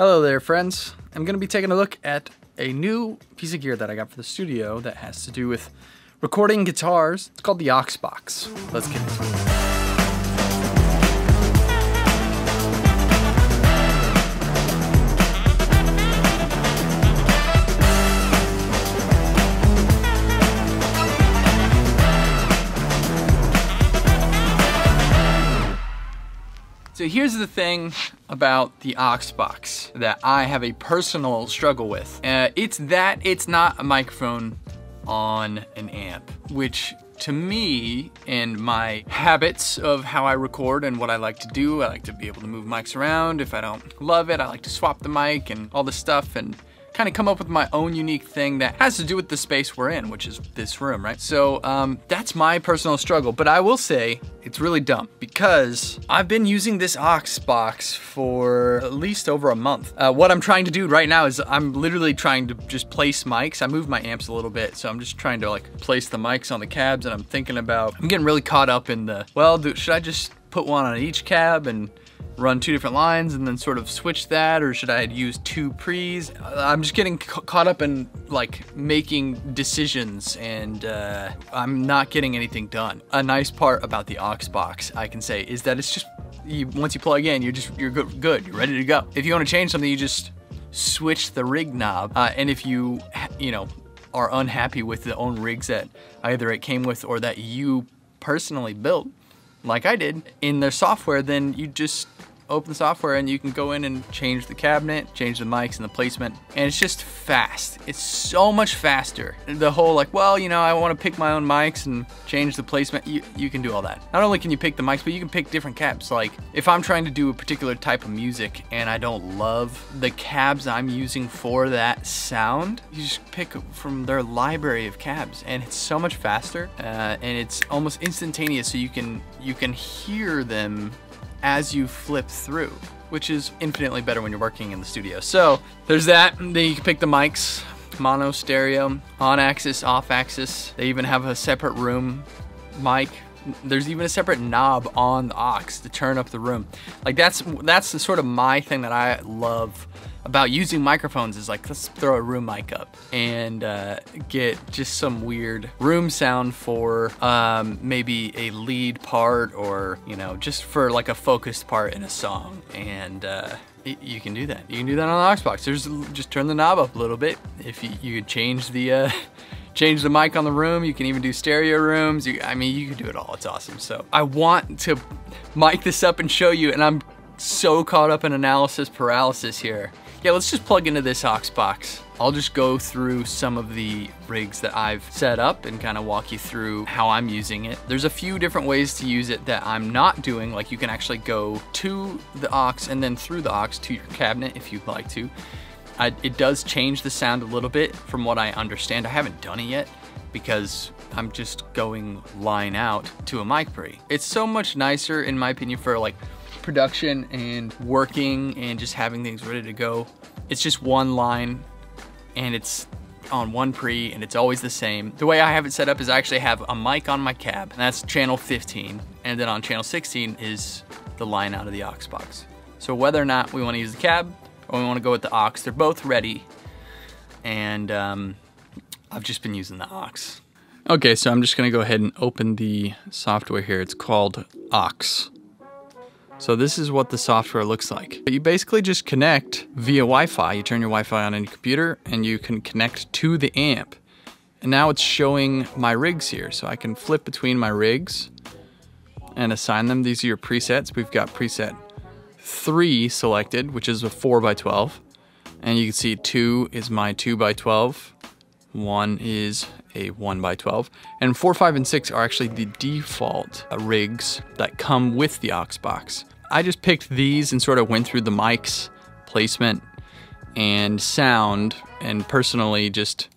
Hello there friends, I'm going to be taking a look at a new piece of gear that I got for the studio that has to do with recording guitars. It's called the Aux Box. Let's get into it. So here's the thing about the Aux Box that I have a personal struggle with. It's that it's not a microphone on an amp, which to me and my habits of how I record and what I like to do, I like to be able to move mics around. If I don't love it, I like to swap the mic and all this stuff and kind of come up with my own unique thing that has to do with the space we're in, which is this room, right? So that's my personal struggle, but I will say it's really dumb because I've been using this Aux Box for at least over a month. What I'm trying to do right now is I'm literally trying to just place mics. I moved my amps a little bit, so I'm just trying to like place the mics on the cabs, and I'm getting really caught up in the, well, should I just put one on each cab and run two different lines and then sort of switch that, or should I use two pre's? I'm just getting caught up in like making decisions, and I'm not getting anything done. A nice part about the Aux Box, I can say, is that it's just, once you plug in, you're good, you're ready to go. If you want to change something, you just switch the rig knob, and if you know, are unhappy with the own rigs that either it came with or that you personally built, like I did, in their software, then you just open the software and you can go in and change the cabinet, change the mics and the placement, and it's just fast. It's so much faster. The whole like, well, you know, I want to pick my own mics and change the placement. You can do all that. Not only can you pick the mics, but you can pick different cabs. Like if I'm trying to do a particular type of music and I don't love the cabs I'm using for that sound, you just pick from their library of cabs, and it's so much faster, and it's almost instantaneous, so you can hear them as you flip through, which is infinitely better when you're working in the studio. So there's that. Then you can pick the mics, mono, stereo, on axis, off axis. They even have a separate room mic. There's even a separate knob on the aux to turn up the room. Like that's the sort of my thing that I love about using microphones, is like, let's throw a room mic up and get just some weird room sound for maybe a lead part, or you know, just for like a focused part in a song. And you can do that. You can do that on the Aux Box. There's just turn the knob up a little bit. If you could change the change the mic on the room. You can even do stereo rooms. I mean, you can do it all. It's awesome. So I want to mic this up and show you, and I'm so caught up in analysis paralysis here. Yeah, let's just plug into this Aux Box. I'll just go through some of the rigs that I've set up and kind of walk you through how I'm using it. There's a few different ways to use it that I'm not doing. Like you can actually go to the aux and then through the aux to your cabinet if you'd like to. It does change the sound a little bit from what I understand. I haven't done it yet because I'm just going line out to a mic pre. It's so much nicer in my opinion for like production and working and just having things ready to go. It's just one line and it's on one pre and it's always the same. The way I have it set up is I actually have a mic on my cab, and that's channel 15. And then on channel 16 is the line out of the Aux Box. So whether or not we want to use the cab or we want to go with the aux, they're both ready. And I've just been using the aux. Okay, so I'm just gonna go ahead and open the software here. It's called Aux. So this is what the software looks like. But you basically just connect via Wi-Fi. You turn your Wi-Fi on in your computer and you can connect to the amp. And now it's showing my rigs here. So I can flip between my rigs and assign them. These are your presets. We've got preset 3 selected, which is a 4x12. And you can see 2 is my 2x12. 1 is a 1x12, and 4, 5, and 6 are actually the default rigs that come with the Aux Box. I just picked these and sort of went through the mics, placement, and sound, and personally just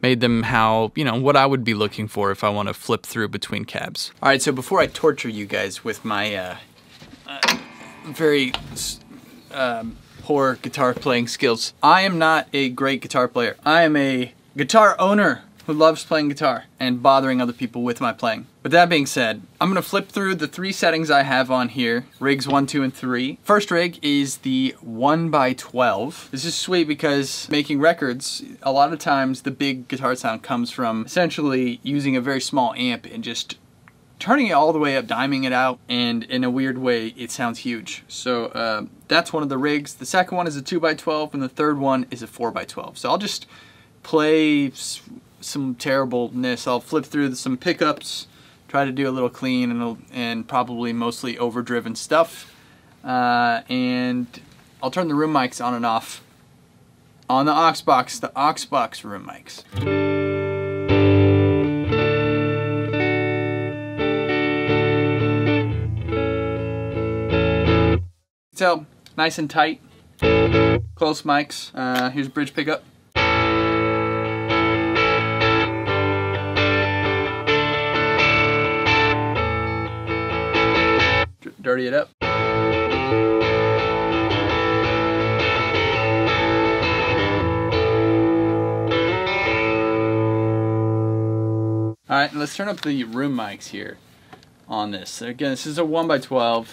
made them how, you know, what I would be looking for if I want to flip through between cabs. All right, so before I torture you guys with my very poor guitar playing skills, I am not a great guitar player. I am a guitar owner. who loves playing guitar and bothering other people with my playing. With that being said, I'm gonna flip through the three settings I have on here, rigs 1, 2, and 3. First rig is the 1x12. This is sweet because making records, a lot of times the big guitar sound comes from essentially using a very small amp and just turning it all the way up, diming it out, and in a weird way, it sounds huge. So that's one of the rigs. The second one is a 2x12, and the third one is a 4x12. So I'll just play some terribleness. I'll flip through some pickups, try to do a little clean and probably mostly overdriven stuff. And I'll turn the room mics on and off. On the aux box room mics. So, nice and tight, close mics. Here's bridge pickup. Dirty it up. Alright, let's turn up the room mics here on this. Again, this is a 1x12.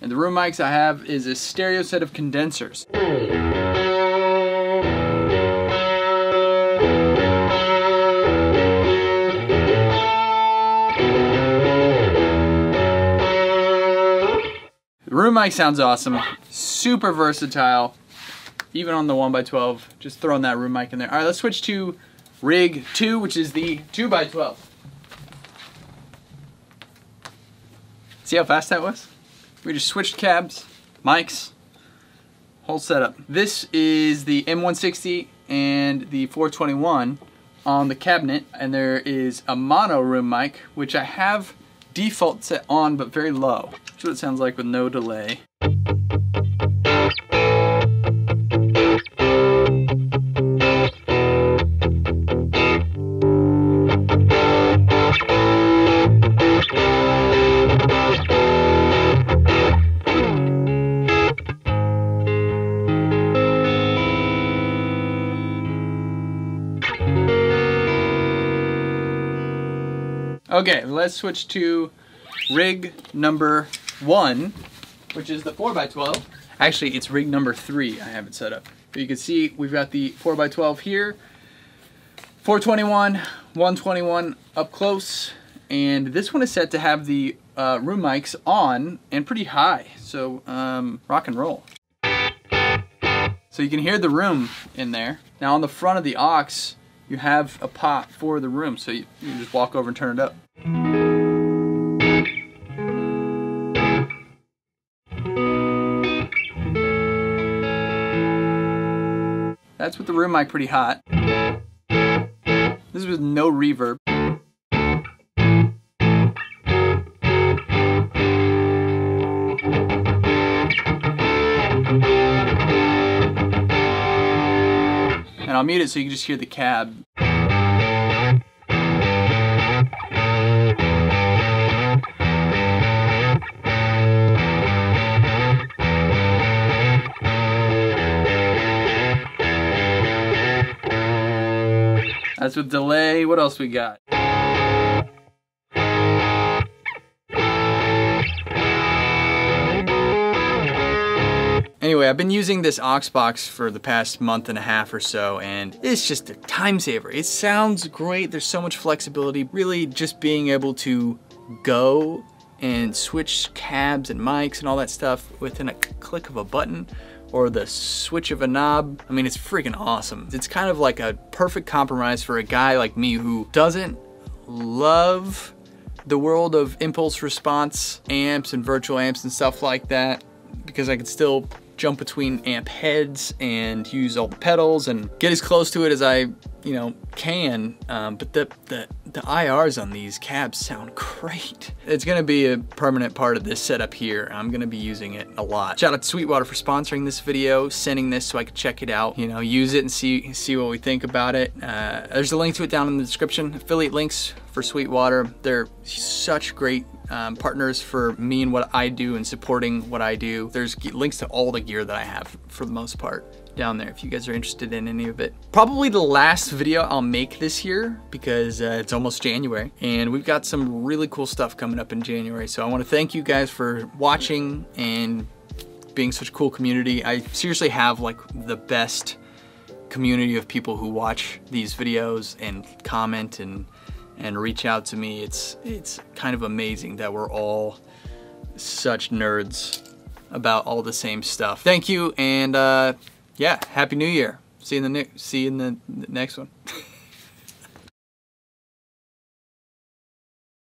And the room mics I have is a stereo set of condensers. The room mic sounds awesome, super versatile, even on the 1x12, just throwing that room mic in there. All right, let's switch to rig 2, which is the 2x12. See how fast that was? We just switched cabs, mics, whole setup. This is the M160 and the 421 on the cabinet, and there is a mono room mic, which I have default set on, but very low. That's what it sounds like with no delay. Okay, let's switch to rig number 1, which is the 4x12. Actually, it's rig number 3 I have it set up. So you can see we've got the 4x12 here, 421, 121 up close, and this one is set to have the room mics on and pretty high, so rock and roll. So you can hear the room in there. Now on the front of the aux, you have a pot for the room, so you can just walk over and turn it up. That's with the room mic pretty hot. This is with no reverb. And I'll mute it so you can just hear the cab. That's with delay. What else we got? Anyway, I've been using this aux box for the past month and a half or so, and it's just a time saver. It sounds great, there's so much flexibility. Really just being able to go and switch cabs and mics and all that stuff within a click of a button or the switch of a knob. I mean, it's freaking awesome. It's kind of like a perfect compromise for a guy like me who doesn't love the world of impulse response amps and virtual amps and stuff like that, because I can still jump between amp heads and use all the pedals and get as close to it as I, you know, can. But the IRs on these cabs sound great. It's gonna be a permanent part of this setup here. I'm gonna be using it a lot. Shout out to Sweetwater for sponsoring this video, sending this so I could check it out, you know, use it and see what we think about it. There's a link to it down in the description. Affiliate links for Sweetwater. They're such great partners for me and what I do and supporting what I do. There's links to all the gear that I have for the most part. down there if you guys are interested in any of it. Probably the last video I'll make this year because it's almost January and we've got some really cool stuff coming up in January. So I want to thank you guys for watching and being such a cool community. I seriously have like the best community of people who watch these videos and comment and reach out to me. It's kind of amazing that we're all such nerds about all the same stuff. Thank you, and yeah, Happy New Year. See you in the next one.